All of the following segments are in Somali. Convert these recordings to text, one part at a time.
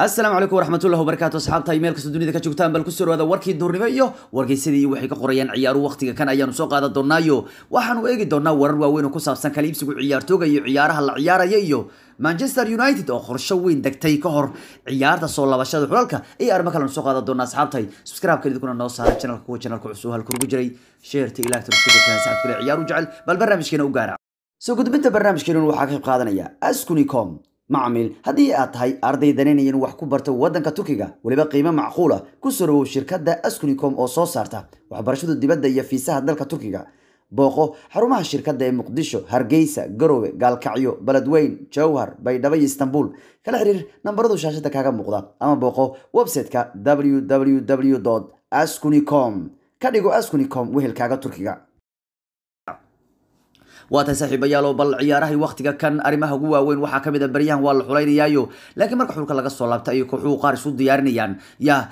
السلام عليكم ورحمة الله وبركاته أصحاب تاي ميلك سدوني ذاك شوكتان بالكسر وهذا وركي دور نبيو وركي سيدي وحي كقريان عيار وقتي كان أيام سوق هذا دورنايو وحن ويجي دورنا وروا وينو كسب سان كليب سوق عيار توجا عيارها العيار ييو مانشستر يونايتد آخر شوين دكتي كهر عيار تصل لبشاد حلالك أي أرمك لهم سوق هذا دورنا أصحاب تاي سبسكرايب كده كنا نوصل على القناة كوتشنال كوسوها الكروب جري شير تيلاك ترسلك ساعة كل عيار وجعل بالبرنامج كنا وجارع سو قد بنت برنامج كنا وحكي بقاعدنا أسكني كم معامل هذه أطهي أرضي دنيني وحكو برتو ودن كتركيجا ولبا قيمة معقولة كسروا شركات دا أسكنكم أو صارتا وعبرشود الدباد دا يفيسها دل كتركيجا باقو حرمها الشركات دا مقدشو هرجيسة جروي قالكعيو بلدوين جوهر بيدبي اسطنبول كلا حرير نبردو شاشتك هكذا مقدا أما باقو ويبسايت كا www.askuni.com كديجو askuni.com وهي الكعجة تركيجا واتسحب يالو بالعياره وقتك كان ارمها جوا وين وحكم ذا بريان والحلين يايو لكن مركح لك لقى الصلاب تأيكو حوقار سود ديارنيان يا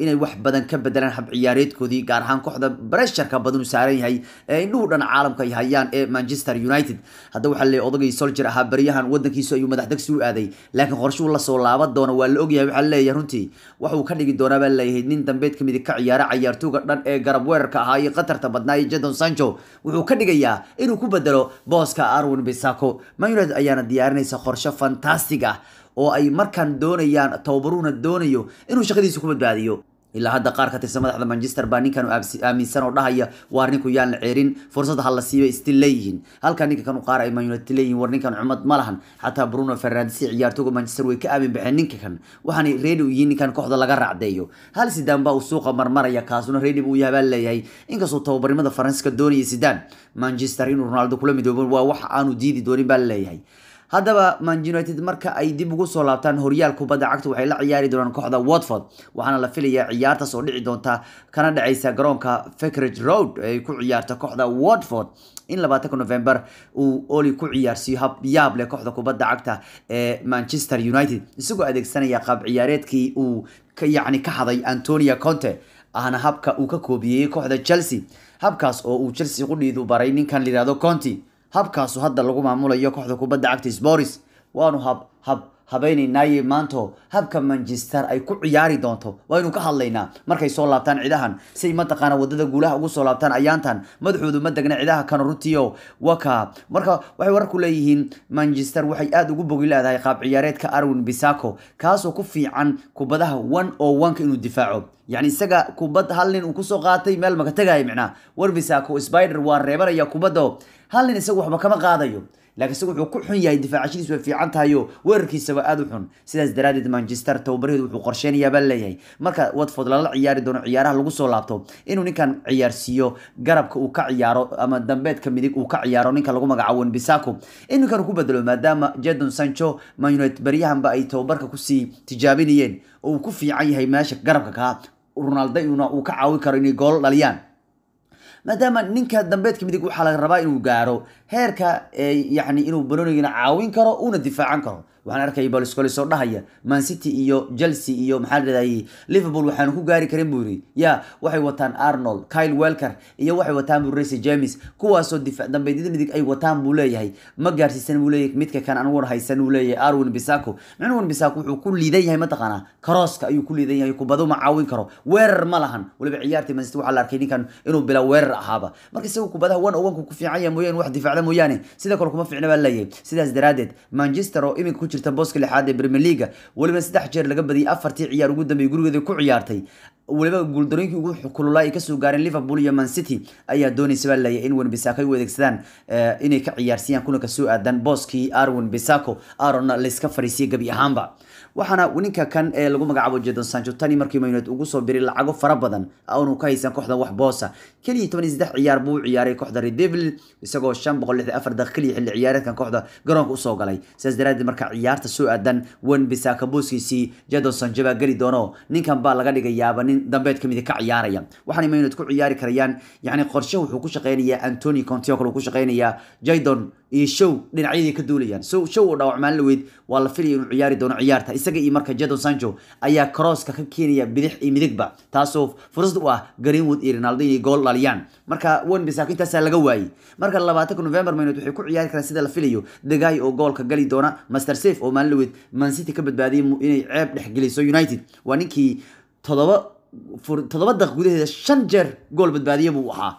إني واحد بدن كبدلان حب عياريت كذي قارحان كحدا برشة كبدون سعري هاي إنه لنا عالم كي هايان مانشستر يونايتد هذا وحل أضغي سولجر حب بريان ودك يسوي مدحدك سوء هذي لكن خرشوا الله صلابات دون والأجي وحل يرنتي وحو كان يجدونا بل يهدين تنبيت كم ذيك عيار عيارتو قرن جربوير كهاي قطر تبدناي جدون سانشو وحو كان يجيا إنه كبدلو باس كأرون بيساكو ما يرد أيان ديارني سخرشة فانتاستيكا oo ay markan doonayaan tabaruuna doonayo inuu shaqadiisa ku badbaadiyo ilaa hadda qaar ka tirsan madaxda Manchester United oo aaminsan oo dhahaya warninku yaan la ceerin fursad hal la siiyo istileeyin halka ninka kan qaar ay Man United leeyin warninkan umad ma lahan hatta Bruno Fernandes ciyaartooyga Manchester way ka aamin bixin ninka kan waxaan reedu yiin ninkan kooxda laga raacdeeyo hal Zidane baa suuqa marmaraya kaasuna reedu uu yahay leeyahay inkastoo tabaruunada Faransiiska doonaya Zidane Manchester inuu Ronaldo kula midoobo waa wax aanu diidi doonin baa leeyahay هذا Man United marka ay dib ugu soo laabtaan horyaalka kubadda cagta waxay la ciyaari doonaan kooxda Watford waxaana la filayaa ciyaarta soo dhici doonta kana dhacaysa garoonka Vicarage Road ay ku ciyaarta kooxda Watford in 2 November uu oli ku ciyaarsiyo hab yaab leh kooxda kubadda cagta ee Manchester United isagoo adeegsanaya qaab ciyaareedkii uu ka haday Anthony Conto ahna habka uu ka koobiyay kooxda Chelsea habkaas oo uu Chelsea qudhiidu baray ninkan liraado Conto habkaasu hadda lagu maamulayo kooxda kubadda cagta Spurs waanu habaynaynaa maanto habka Manchester ay ku ciyaari doonto waanu ka hadlaynaa markay soo laabtaan ciidahan si ma taqaana wadada guulaha ugu soo laabtaan ayaantan madaxoodu ma dagna ciidaha kan runtiyo waka marka waxay war ku leeyihiin Manchester waxay aad ugu bogilaadahay qaab ciyaareedka Arun Bisako kaasoo ku fiican kubadaha 101 inuu difaaco يعني سجا كوباد هالين وكسو قاتي مال ما كتجاي معنا وربيساك وسبايدر والريبر يا كوبادو هالين يسوي حب كم قاضيو لكن يسوي حب كحن يا دفاع عشان يسوي في عنتها يو وركي سوا أدوحن سيدز درادة مانشستر توبريد وقرشين يا بليهاي مركا واتفضل الله عيار دون عيارها لقصو لابتو إنه نكان عيار سيو جرب وكعيارو أما دمبيت كمديك وكعيارو نكان لقوم جعون بيساكو إنه كان كوبادلو ما دام جادون سانشو ما ينوت بريهم بقى توبرك كوسي تجابينيين وكفي عيها ماشك جرب كها رونالدو يونا وكعاوي كاريني جول لليان مادام نينك دمبيت كميدي وحا لا ربا انو غارو هيركا يعني انو بنونينا عاوين كارو او دفاعان كارو waxaan arkay Barcelona soo dhahaya Man City iyo Chelsea iyo maxaa raday Liverpool waxaan ku gaari karin buuri ya waxay wataan Arnold Kyle Walker iyo waxay wataan Reece James kuwaas oo difaac dambeedida midig ay wataan buu leeyahay ma gaarsiisan buu leeyahay midka kan aan war haysan uu leeyahay Arun Bisako Arun Bisako wuxuu ku liidan yahay mataqana crosska ayuu ku liidan yahay kubadu ma caawin karo weerar ma lahan waliba ciyaartii Man City waxa la arkay ninkan inuu bila weerar ahaaba markii isagu kubadaha 101 ku fiicaya mooyeen wax difaacda mooyeen sida kale kuma fiicna baa leeyahay sidaas daraadeed Manchester oo iminka تبوسك لحد بريمير ليغا ولما سدحجر لغا بدي أفرتي عيار ugu dambeeyay gurigeeda ku ciyaartay ولما gool dareenkii ugu kululaay ka soo gaareen Liverpool iyo Man City ayaa doonaysa walay in Wan Bissaka ay wadeegsadaan inay ka ciyaarsiyan kuna ka soo aadan booskii Aaron Bissaka Aaron la iska fariisay gabi ahaanba waxana ninka kan lagu magacaabo Jadon Sancho tani markii Man United ugu soo biray lacago fara badan aanu ka haysan kooxda wax boosa kaliya 13 ciyaar buu ciyaaray kooxda Red Devil isagoo 564 daqiiqo xilli ciyaareedkan kooxda garoonka u soo galay saas daraadii marka ciyaarta soo aadan Wan Bissaka booskiisii Jadon Sancho baa gali doono ninkan baa laga dhigayaa dambeed kamid ka ciyaaraya waxaan imaynaa ku ciyaari karayaan yaani qorshe wuxuu ku shaqeynaya Anthony Conto oo ku shaqeynaya Jadon iyo Shaw dhinacyada ka duulayaan so Shaw dhawac maan la weyd waa la filayay inuu ciyaari doono ciyaarta isaga iyo marka Jadon Sancho ayaa crosska ka keenaya bidix iyo midigba taasoo fursad u ah Greenwood iyo Ronaldo inay gool dhaliyaan marka wan bisaakintaas laga waayay marka 20 November maynaa wuxuu ku ciyaari karaa sida la filayo Degay oo goolka gali doona Master Safe oo maan la weyd Man City ka badbaadiyay inay ceeb dhex geliso United waa ninkii todoba daqiiqo gudaheeda 5 jeer gool badbaadiyay buu ahaa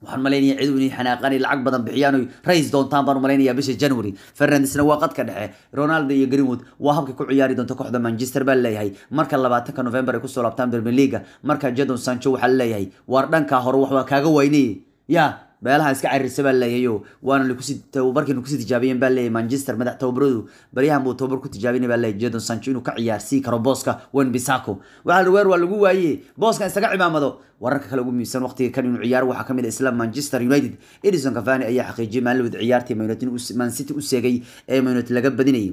waxaan maleynaya ciidu inay xanaaqan lacag badan bixiyaan oo rays doontaan baan maleynaya bisha January Fernandesna waa qad ka dhaxay Ronaldo iyo Greenwood waa habka ku ciyaari doonta kooxda Manchester baa leeyahay marka 20 November ay ku soo laabtaan Premier League marka Jadon Sancho waxa leeyahay war dhanka hore wax waa kaaga waynay ya beelaha iska cariirsa baa leeyahay waana lagu si tababarkan ku si tijaabiyeen baa leeyahay Manchester madax tababaradu bariyahan buu tababar ku tijaabinay baa leeyahay Jadon Sancho inuu ka ciyaarsi karo booska Wan-Bissaka waxa la weer waa lagu waayay booska isaga cimaamado wararka kale ugu miisan waqtiga kan inuu ciyaar waxa kamid isla Manchester United Edison Cavani ayaa xaqiijiyay maalmo ciyaartii Man City u seegay ee Man United laga badinayay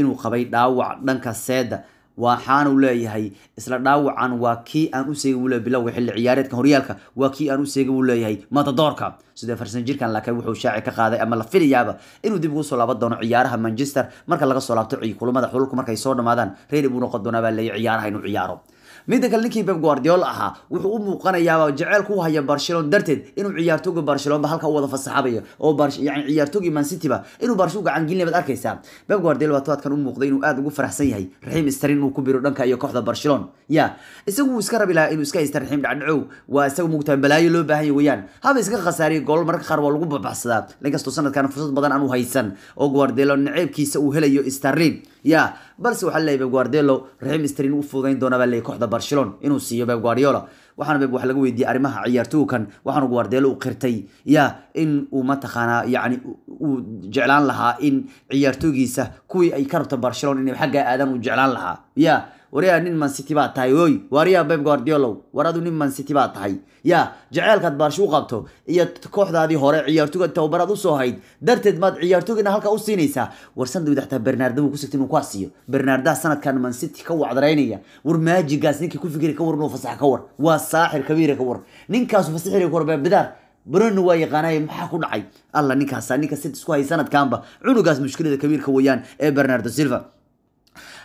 inuu qabay dhaawac dhanka seeda waxaan u leeyahay isla dhaawacan waa kii aan u seegay wala bilow xilli ciyaareedka horyaalka waa kii aan u seegay u leeyahay matadoorka sidoo farsan jirkan laakiin wuxuu shaaci ka qaaday ama la filayaaba inuu dib ugu soo laabo doono ciyaaraha Manchester marka laga soo laabto kulamada xulku markay soo dhamaadaan reer buu noqon doonaa baa la ciyaaraha inuu ciyaaro mid kale ninkii Pep Guardiola aha wuxuu u muuqanayaa jaceylku u haya Barcelona darted inuu ciyaartooga Barcelona halka u wada fasaxabayo oo yaani ciyaartoogi Man City ba inuu Barcelona gacan gelin baad arkaysaa Pep Guardiola waadkan u muuqday inuu aad ugu faraxsan yahay raxiim istarin uu ku biro dhanka iyo kooxda Barcelona ya isagu iska rabilaa inuu iska istarxiim dhacdhow waa isagu muuqtaa balaayo loo baahan yahay weeyaan haba iska khasaariyo gool marka qaar waa lagu babbaxsadaa lankastoo sanadkan fursad badan aan u haysan oo Guardiola naceebkiisa uu helayo istarrin ya balse waxa leeyahay Guardiola raxiim istarin uu fuudayn doona baa leeyahay kooxda Barcelona inuu siiyo Pep Guardiola waxaan Pep wax laga weydiiyay arimaha ciyaartooykan waxaan Guardiola u qirtay ya in uu ma taqaana yaani uu jeclaan lahaa in ciyaartoogiisa kuwi ay ka rabta Barcelona inay xagga aadan u jeclaan lahaa ya wariya nin Man City baa tahay way wariya Pep Guardiola waradu nin Man City baa tahay ya jaceylkaad Barcelona u qabto iyo kooxdaadii hore ciyaartooyga tababarad u soo hayd darted mad ciyaartooyna halka u siinaysa warsan dawdaxta Bernardo ku sigtay inuu ku asiyo Bernardo sanadkan Man City ka wacdaraynaya war maajigaas ninkii ku fikir ka warno fasax ka war waa saaxir kabiir ka war ninkaas fasaxir ka war baa برونو واي قناي ما كو دحاي الله نيكاسا نيكاسا اسكو هي سنتكان با عنوغاس مشكلته كبيرك ويان اي برناردو سيلفا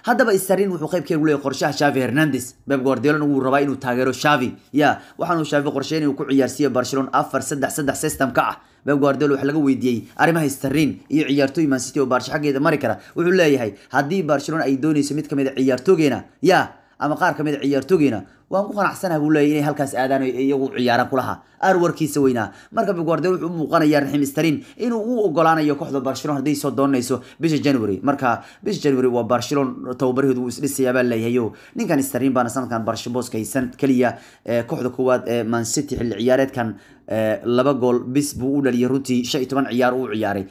هادبا استارين و قيب كير ولي قرشاه شافي هرنانديز بيب غوارديولا و ربا انو تاغيرو شافي يا وحانو شافي قرشين و كو عيارسيه برشلونه 4-3-3 سيستم كا Pep Guardiola waxa laga weydiiyay arimaha istarrin iyo ciyaartooy Man City oo Barcelona xageeda mari kara wuxuu leeyahay hadii Barcelona ay doonayso mid kamid ciyaartoogeena ya ama qaar kamid ciyaartoogeena waan ku qanacsanahay buu leeyahay inay halkaas aadaan iyagu ciyaaraan kulaha aar warkiisa weynaa marka Pep Guardiola wuxuu muuqanayaa raxiim istarin inuu u ogolaanayo kooxda Barcelona haday soo doonayso bisha January marka bisha January waa Barcelona tababarkeedu uu isdhisayaa baa leeyahay ninkan istarin baan sanadkan Barcelona boos ka haysan kaliya kooxda koowaad ee Man City xilli ciyaareedkan 2 gool bis buu u dhaliyay runtii 15 ciyaar uu ciyaaray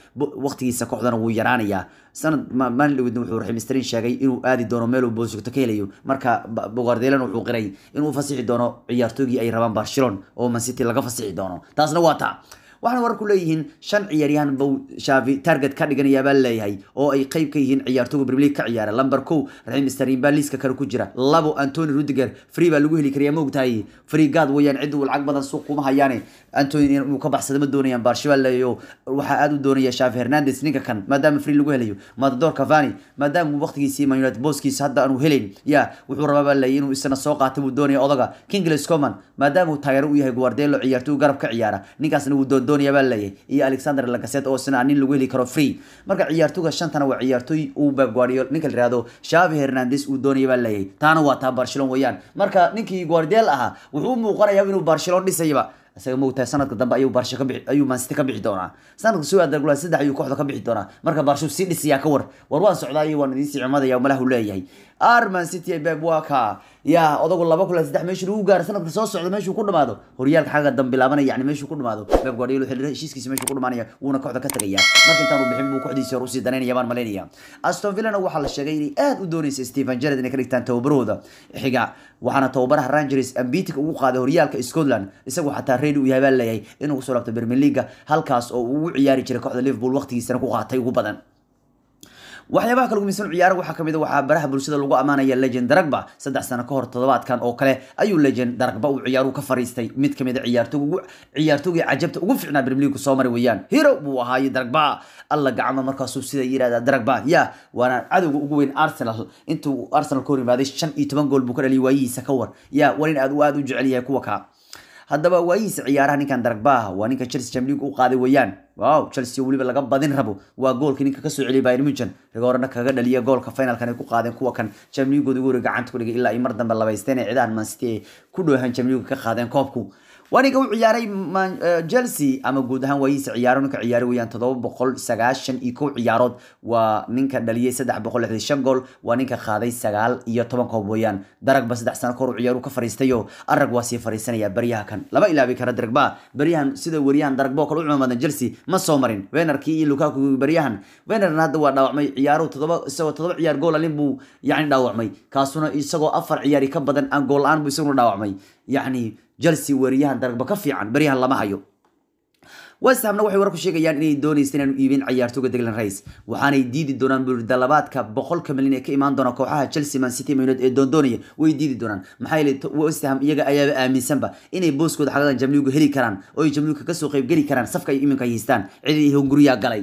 waqtigiisa kooxdana wuu yaraanayaa sanad man lawidna wuxuu raxiim istarin sheegay inuu aadi doono meel uu boosogta ka helayo marka Pep Guardiola wuxuu qiray inuu fasixi doono ciyaartooyga ay rabaan Barcelona oo Man City laga fasixi doono taasna waa taa waxaan war ku leeyihiin 5 ciyaaryahan buu Xavi target ka dhiganaya baa leeyahay oo ay qayb ka yihiin ciyaartooyga Premier League ka ciyaara lambar 2 Raheem Sterling baa liiska kale ku jira 2 Anthony Rudiger free baa lagu heli karaa ma ogtahay free guard weeyaan cid uu lacag badan suuq kuma hayaan Anthony inuu ka baxsado ma doonayaan Barcelona iyo waxa aad u doonaya Xavi Hernandez ninka kan maadaama free lagu helayo matador Cavani maadaama waqtigiisa Man United boskiisa hadda aanu helin ya wuxuu rabaa leeyahay inuu isna soo qaato uu doonayo odaga Kingsley Coman maadaama uu taageero u yahay Guardiola ciyaartooy garab ka ciyaara ninkaasna uu دنيا بالله يا ألكسندر لكاسيت أو سنة أنين لوجهي كروفري مرجع عيارتوه عشان تنا وعيارتوي وبيب غوارديولا نيكل رياضو شافي هرنانديز ودنيا بالله تانو واتها برشلونة ويان مرجع نيكي غوارديولا ها وهم وقرا يبينوا برشلونة نسيبه isaga moogtaa sanadka dambe ayuu Barcelona ka bixi ayuu Man City ka bixi doona sanadka soo adeeglaa 3 ayuu kooxda ka bixi doona marka Barcelona si dhisiya ka war waan socdaa iyo waan idin sii cimaadaya malaha u leeyahay ارمان سيتي بيب واكا يا ادوغ لبا كولا سدخ ميشو او غار سنه كسو سوده ميشو كو دمادو هوريالك حقا دم بلاابن يعني ميشو كو دمادو بيب غوارديولا هيشيسكيس ميشو كو دمانيا ونا كوخدا كتغيا marka intaan u bixin buu kooxdiisa Ruusi daneen Yaman Malaysia Aston Villa waxa la sheegay in aad u doonayso Steven Gerrard inay ka dhigtaan tababarooda xiga waxaana tababaraha Rangers ambiitik ugu qaaday horyaalka Scotland isagu xataa reed u yahay leeyay inuu soo laabto Premier League halkaas oo uu ciyaari jiray kooxda Liverpool waqtigiisa ku qaatay ugu badan waxyaabaha kale oo misan ciyaar waxa kamid ah waxa baraha bulshada lagu amaanaya Legend Dragba 3 sano ka hor todobaadkan oo kale ayuu Legend Dragba u ciyaaru ka fariistay mid kamid ah ciyaartooyga ajabta ugu fiicnaa Premier League soo maray weeyaan hero buu ahaayay Dragba alla gacmo markaas uu sida yiraahdo Dragba ya waana cadowga ugu weyn Arsenal intuu Arsenal ku rimaaday 15 gool buu ka dhaliyay waayiisa ka war ya warin aad u jecel yahay kuwa ka haddaba waayiis ciyaaraha ninkan Dragba waa ninka Chelsea Champions League u qaaday weeyaan واو تشيلسي وليبا laga badin rabo waa goolka ninka ka soo celiya Bayern Munchen rigoorna kaga dhaliya goolka finalkan ay ku qaadeen kuwa kan Champions League ugu gacanta ku dhigay ilaa ay mar dambe labaysteen ee ciidan Man City ku dhoohan Champions League ka qaadeen koobku waniga uu ciyaaray Chelsea ama guud ahaan way ciyaarona ka ciyaaray weeyaan 791 ciyaarood waa ninka dhaliyay 365 gool waa ninka qaaday 19 koob weeyaan Dragba 3 sano ka hor ciyaaru ka fariistayo arag waa si fariisanaya bariyaha kan laba ilaabi kara Dragba bariyahan sida wariyahan Dragba kala u cumaadan Chelsea ما صومرين وينركي لوكاكو بريان وينر هذا هو داوعمي عيارو تضرب سو تضرب عيار جول لينبو يعني داوعمي كاسونا يسقو أفر عياري كبدن أن جول أن بيسونو داوعمي يعني جلسي وريان درك بكفي عن بريان لما هيو وسامنا وحي وركو شيغيان inay doonaysteen inuu iibin ciyaartooyga Declan Rice waxaanay diidi doonaan dalabadka 100 milyan ee ka iman doona kooxaha Chelsea Man City United ee doonaya way diidi doonaan maxay leeyahay Westham iyaga ayaa aaminsanba inay booskooda xaqadan jamliigu heli karaan oo ay jamliigu ka soo qayb geli karaan safka ay iminka haystaan cidii hunguriya galay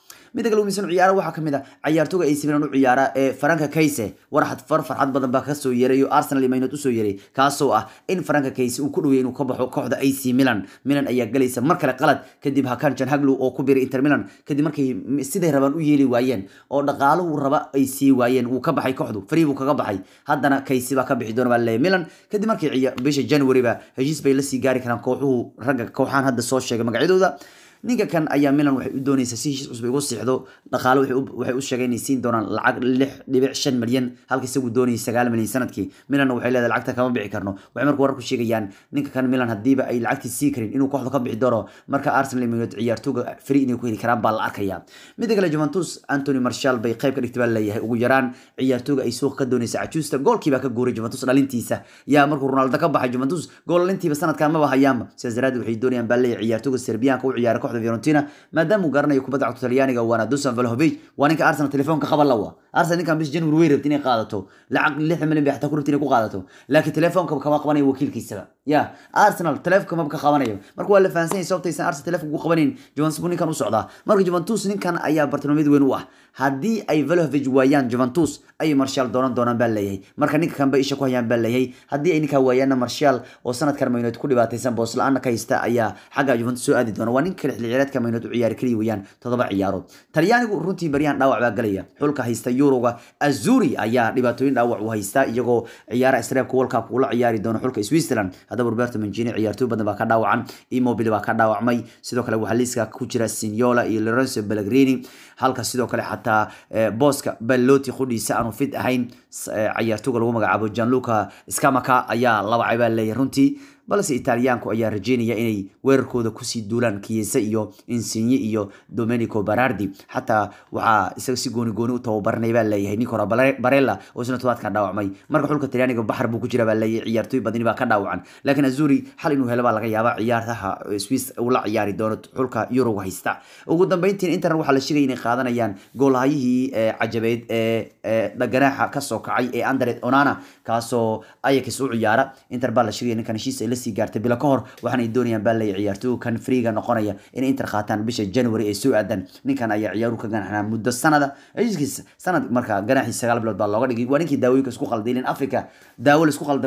mid kale oo misan ciyaaro waxa kamid ah ciyaartooyga AC Milan u ciyaara ee Frank Kessi warxad farxad badan baa ka soo yeeray oo Arsenal imayna u soo yeeray kaasoo ah in Frank Kessi uu ku dhaweyay inuu ka baxo kooxda AC Milan Milan ayaa galaysa mar kale qalad kadib Hakan Janhoglu oo ku biiray Inter Milan kadib markii sidii rabaan u yeeli waayeen oo dhaqaale uu raba ay si waayeen uu ka baxay kooxdu free buu kaga baxay haddana Kessi baa ka bixi doona Real Milan kadib markii bisha January ba heshiis bay la sii gaari karaan kooxuhu ragga kooxan hadda soo sheegay magacadooda ninka kan ayaa Milan waxay u doonaysaa heshiis cusub ugu siixdo dhaqaale waxay u sheegeen inay siin doonaan lacag 6.5 milyan halka isagu doonay 9 milyan sanadkii Milan waxay leedahay lacagta kama bixi karno waxay markii warku sheegayaan ninka kan Milan hadiiba ay lacagti sii karin inuu kooxda ka bixi doono marka Arsenal iyo ciyaartooyga free inay ku heli karaan baa la arkaya mid kale Juventus Anthony Martial bay qayb ka dhigtay leeyahay ugu yaraan ciyaartooyga ay suuq ka doonaysaa ajuusta goolkiiba ka guuray Juventus dhalintiisa yaa markii Ronaldo ka baxay Juventus gool dhalintiiba sanadkan ma bahayaan Cesarad waxay doonayaan baa leeyahay ciyaartooyga Serbian ka u ciyaara Fiorentina maadaama uu garanayo kubadda cagta Talyaaniga waana Dusan Vlahovic waa ninka Arsenal telefoonka qaba lawa Arsenal ninkan bis January rabti inay qaadato lacag 6 milyan bay xataa ku rabti inay ku qaadato laakiin telefoonka kama qabanay wakiilkiisa ya Arsenal telefoonka ma qabanayo marka waa la fahansanay sababtaysan Arsenal telefoonka ugu qabanin Juventus ninkan u socdaa marka Juventus ninkan ayaa bartilmaameed weyn u ah haddii ay Vlahovic waayaan Juventus ay Martial doonan baa leeyahay marka ninka kan ba isha ku hayaan baa leeyahay haddii ay ninka waayaan Martial oo sanadkan United ku dhibaataysan boosla'aan ka haysta ayaa xagga Juventus soo aadi doona waa ninka ciyaarta kama inuu ciyaar kaliya weeyaan todoba ciyaarood Talyaanigu runtii bariyaan dhaawac baa galaya xulka haysta Euroga Azuri ayaa dhibaatooyin dhaawac u haysta iyagoo ciyaara Israel World Cup ula ciyaari doona xulka Switzerland hadaba Robert Menjini ciyaartooy badan baa ka dhaawacan Imobile baa ka dhaawacmay sidoo kale waxa liiska ku jira Signola iyo Lorenzo Pellegrini halka sidoo kale xataa booska Belotti qudhiisa aanu fit ahayn ciyaartooyga lagu magacaabo Gianluca Scamacca ayaa laba ciyaar leeyahay runtii balse Italiaanku ayaa rajeynaya inay weerarkooda ku sii duulaan Chiesa iyo Insigne iyo Domenico Berardi hatta waxa isaga si gooni u tababarnay baa leeyahay Nicola Barella oo isna tobaadka dhaawacmay marka xulka Talyaaniga bahar buu ku jira baa leeyahay ciyaartooy badan baa ka dhaawacan laakiin Azuri hal inuu helo baa laga yaabaa ciyaartaha Swiss oo la ciyaari doona xulka Euro haysta ugu dambeyntii Inter waxa la sheegay inay qaadanayaan goolhayihii cajabeed ee dhaganaha ka soo kacay ee Andre Onana كاسو أي كسوع يارا إنتر بالشرية إن كان شيء لسه جارت بلا كور وحن الدنيا بالله عيارتو كان فريقا نقانية إن إنتر خاتن بيش جانوري سوء دن إن كان يعيارو كان إحنا مدة السنة ده إيش كيس سنة مركا جناح يستغل بلاد بالله قدي وانكى داوي كسكو خالدين أفريقيا داول سكو خالد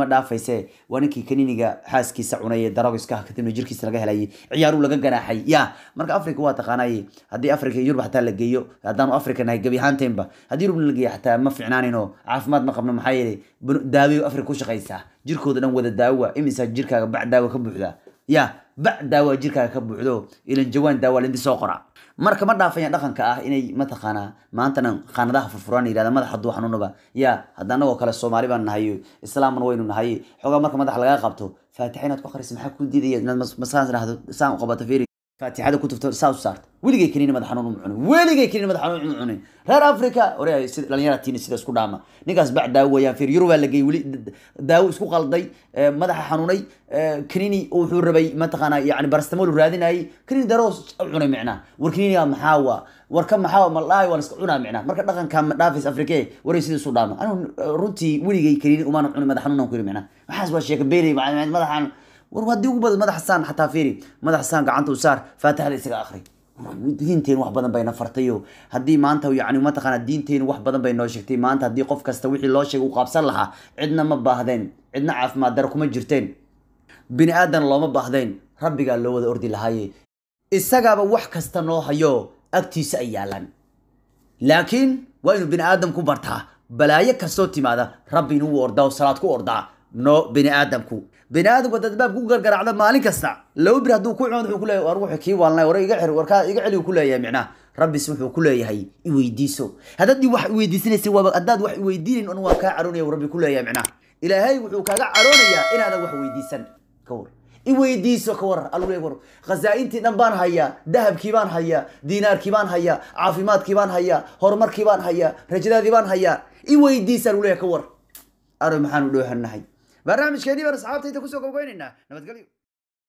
ما دافع سه وانكى كنينجا حاس كيس عناية دراجس كه كتير من جركيس رجاه لي عيارو لقى جناحي يا مركا أفريقيا واتقانية هدي أفريقيا يروح حتى لقيه هدام أفريقيا نايجبي هانتيمبا هدي يروح لقيه حتى ما في عنانينه عارف ما تنقبنا محير داوي أفريقيا شقيسة جركودنا وده داوة إمسا جركا بعد داوة كبوحدة يا بعد داوة جركا كبوحدة إلى الجوان داوة لندي ساقرة مركب مرة فين دخن كأه إني متى خانة ما أنتنا خانة ده في فراني إذا ما تحضو حنونه بقى يا هدانا وكلا الصومالي بنهاي السلام نوين نهاي حقا مركب مرة حلقة قبته فاتحين أتوخر اسمها كل دي مساس له سام قبته فيري فاتح هذا كنت في ساوث سارت ولقي كريني ماذا حنون معوني ولقي كريني ماذا حنون معوني غير أفريقيا وريا لن يرى تيني سيدا سكو داما نيقاس بعد داوة يا فير يروى لقي ولي داوة سكو قلدي ماذا حنوني كريني وحور ربي متقنا يعني برستمول ورادين أي كريني داروس عوني معنا وركريني يا محاوة وركم محاوة ملاي ونسكعونا معنا مركب لغن كان دافس أفريقيا وريا سيدا سكو داما أنا روتي ولقي كريني وما نعوني ماذا حنون وكريني معنا وحاسب الشيك بيري ماذا حنون ورواد ديو بدل ماذا حسان حتى فيري ماذا حسان قعنته وسار فاتح ليسك آخري دينتين واحد بدن بين فرتيو هدي ما أنت يعني ما تقنا دينتين واحد بدن بين لاشكتي ما أنت هدي قف كستويح لاشك وقابسل لها عندنا ما باهدين عندنا عف ما دركم الجرتين بني آدم الله ما باهدين ربي قال له وذا أردي لهاي السجابة واحد كستنوها يو أكتيس أيالا لكن وين بني آدم كبرتها بلايك كستوتي ماذا ربي نو أردا وصلاتك أردا نو بني آدم كو بنادم قد تباب جوجل قرع على مالك الساعة لو برد وكل عند كله أروح كي والله ورا يقعر وركا يقعلي وكله يا معناه ربي سمح وكله يهي يويديسو هذا دي واحد يويديسني سوا بقداد واحد يويدين أنو كعروني وربي كله يا معناه إلى هاي وكعروني يا إن هذا واحد يويديسن كور يويديسو كور الله يكور غزائنتي نبان هيا ذهب كيبان هيا دينار كيبان هيا عافيمات كيبان هيا هرمر كيبان هيا رجلا كيبان هيا يويديسن الله يكور أروح محن ولوه النهي برنامج كذي برصعاب تيجي تكسر كوكايين لنا نبتقلي